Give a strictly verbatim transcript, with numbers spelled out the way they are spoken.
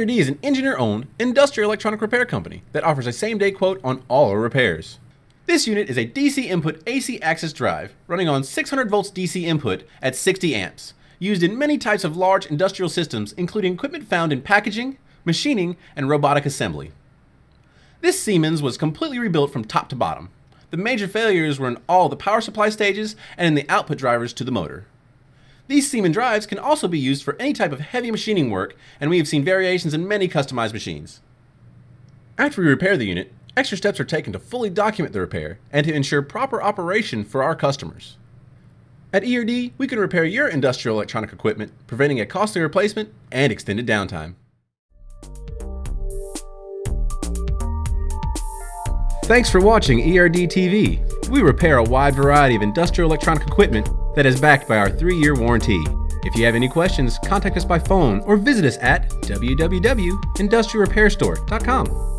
E R D is an engineer-owned, industrial electronic repair company that offers a same-day quote on all our repairs. This unit is a D C input A C access drive running on six hundred volts D C input at sixty amps, used in many types of large industrial systems including equipment found in packaging, machining, and robotic assembly. This Siemens was completely rebuilt from top to bottom. The major failures were in all the power supply stages and in the output drivers to the motor. These Siemens drives can also be used for any type of heavy machining work, and we have seen variations in many customized machines. After we repair the unit, extra steps are taken to fully document the repair and to ensure proper operation for our customers. At E R D, we can repair your industrial electronic equipment, preventing a costly replacement and extended downtime. Thanks for watching E R D T V. We repair a wide variety of industrial electronic equipment that is backed by our three-year warranty. If you have any questions, contact us by phone or visit us at w w w dot industrial repair store dot com.